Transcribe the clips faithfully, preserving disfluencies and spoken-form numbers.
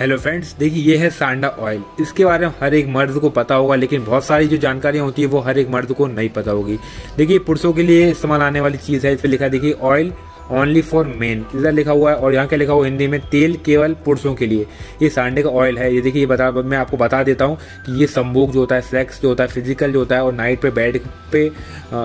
Hello friends, देखिए ये है सांडा ऑयल। इसके बारे में हर एक मर्द को पता होगा, लेकिन बहुत सारी जो जानकारियाँ होती है वो हर एक मर्द को नहीं पता होगी। देखिए पुरुषों के लिए इस्तेमाल आने वाली चीज़ है। इस पर लिखा देखिए ऑयल ओनली फॉर मेन, इधर लिखा हुआ है और यहाँ क्या लिखा हुआ हिंदी में, तेल केवल पुरुषों के लिए। ये सांडे का ऑयल है। ये देखिए ये बता मैं आपको बता देता हूँ कि ये संभोग जो होता है, सेक्स जो होता है, फिजिकल जो होता है, और नाइट पे बेड पे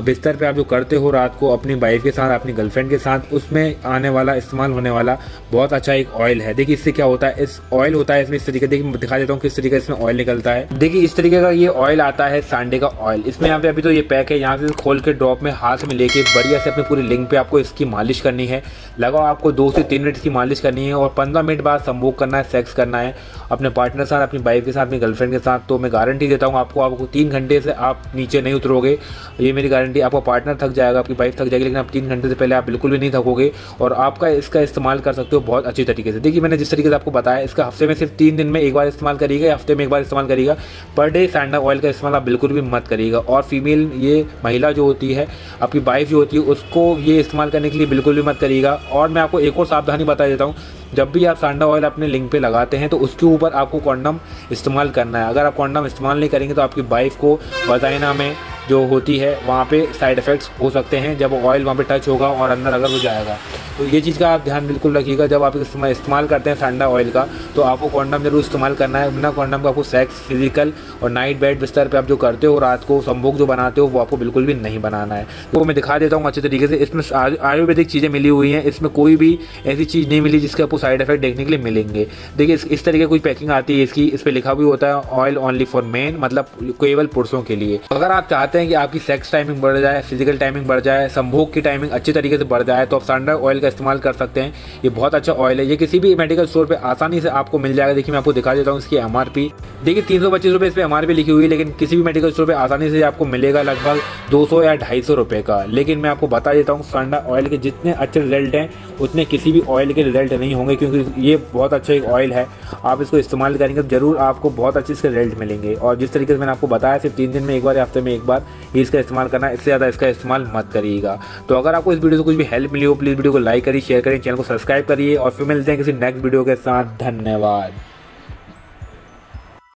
बिस्तर पे आप जो करते हो रात को अपनी वाइफ के साथ, अपनी गर्लफ्रेंड के साथ, उसमें आने वाला, इस्तेमाल होने वाला बहुत अच्छा एक ऑयल है। देखिए इससे क्या होता है, इस ऑयल होता है इसमें इस तरीके, देखिए दिखा देता हूँ किस तरीके इसमें ऑयल निकलता है। देखिए इस तरीके का ये ऑयल आता है, सांडे का ऑयल। इसमें यहाँ पे अभी तो ये पैक है, यहाँ से खोल के ड्रॉप में हाथ में लेके बढ़िया से अपने पूरी लिंग पे आपको इसकी मालिश करनी है। लगाओ आपको दो से तीन मिनट की मालिश करनी है और पंद्रह मिनट बाद संभोग करना है, सेक्स करना है अपने पार्टनर के साथ, अपनी वाइफ के साथ, अपनी गर्लफ्रेंड के साथ। तो मैं गारंटी देता हूँ आपको आपको तीन घंटे से आप नीचे नहीं उतरोगे, ये मेरी गारंटी। आपका पार्टनर थक जाएगा, आपकी वाइफ थक जाएगी, लेकिन आप तीन घंटे से पहले आप बिल्कुल भी नहीं थकोगे और आपका इसका इस्तेमाल कर सकते हो बहुत अच्छी तरीके से। देखिए मैंने जिस तरीके से आपको बताया, इसका हफ्ते में सिर्फ तीन दिन में एक बार इस्तेमाल करिएगा, हफ्ते में एक बार इस्तेमाल करिएगा। पर डे सांडा ऑयल का इस्तेमाल आप बिल्कुल भी मत करिएगा। और फीमेल ये महिला जो होती है, आपकी वाइफ जो होती है, उसको ये इस्तेमाल करने के लिए बिल्कुल भी मत करिएगा। और मैं आपको एक और सावधानी बता देता हूँ, जब भी आप सांडा ऑयल अपने लिंक पे लगाते हैं तो उसके ऊपर आपको कॉन्डम इस्तेमाल करना है। अगर आप कॉन्डम इस्तेमाल नहीं करेंगे तो आपकी वाइफ को वजाइना में जो होती है वहाँ पे साइड इफ़ेक्ट्स हो सकते हैं, जब ऑयल वहाँ पे टच होगा और अंदर अगर हो जाएगा। तो ये चीज़ का आप ध्यान बिल्कुल रखिएगा। जब आप इस्तेमाल करते हैं सांडा ऑयल का तो आपको कॉन्डम जरूर इस्तेमाल करना है। बिना कॉन्डम का आपको सेक्स, फिजिकल और नाइट बेड बिस्तर पे आप जो करते हो, रात को संभोग जो बनाते हो, वो आपको बिल्कुल भी नहीं बनाना है। तो मैं दिखा देता हूँ अच्छे तरीके से। इसमें आयुर्वेदिक चीज़ें मिली हुई हैं, इसमें कोई भी ऐसी चीज़ नहीं मिली जिसके आपको साइड इफेक्ट देखने के लिए मिलेंगे। देखिए इस तरीके कोई पैकिंग आती है इसकी, इस पर लिखा भी होता है ऑयल ओनली फॉर मेन, मतलब केवल पुरुषों के लिए। अगर आप चाहते कि आपकी सेक्स टाइमिंग बढ़ जाए, फिजिकल टाइमिंग बढ़ जाए, संभोग की टाइमिंग अच्छे तरीके से बढ़ जाए, तो आप सांडा ऑयल का इस्तेमाल कर सकते हैं। ये बहुत अच्छा ऑयल है। ये किसी भी मेडिकल स्टोर पे आसानी से आपको मिल जाएगा। देखिए मैं आपको दिखा देता हूँ इसकी एमआरपी। देखिए तीन सौ पच्चीस रुपये इस पर एमआरपी लिखी हुई है, लेकिन किसी भी मेडिकल स्टोर पर आसानी से आपको मिलेगा लगभग दो सौ या ढाई सौ रुपये का। लेकिन मैं आपको बता देता हूँ, सांडा ऑयल के जितने अच्छे रिजल्ट हैं उतने किसी भी ऑयल के रिजल्ट नहीं होंगे, क्योंकि ये बहुत अच्छा एक ऑयल है। आप इसको इस्तेमाल करेंगे तो जरूर आपको बहुत अच्छे इसके रिजल्ट मिलेंगे। और जिस तरीके से मैंने आपको बताया, सिर्फ तीन दिन में एक बार या हफ्ते में एक बार इसका इस्तेमाल करना है, इससे ज़्यादा इसका इस्तेमाल मत करिएगा। तो अगर आपको इस वीडियो से कुछ भी हेल्प मिली हो, प्लीज़ वीडियो को लाइक करिए, शेयर करें, चैनल को सब्सक्राइब करिए और फिर मिलते हैं किसी नेक्स्ट वीडियो के साथ। धन्यवाद।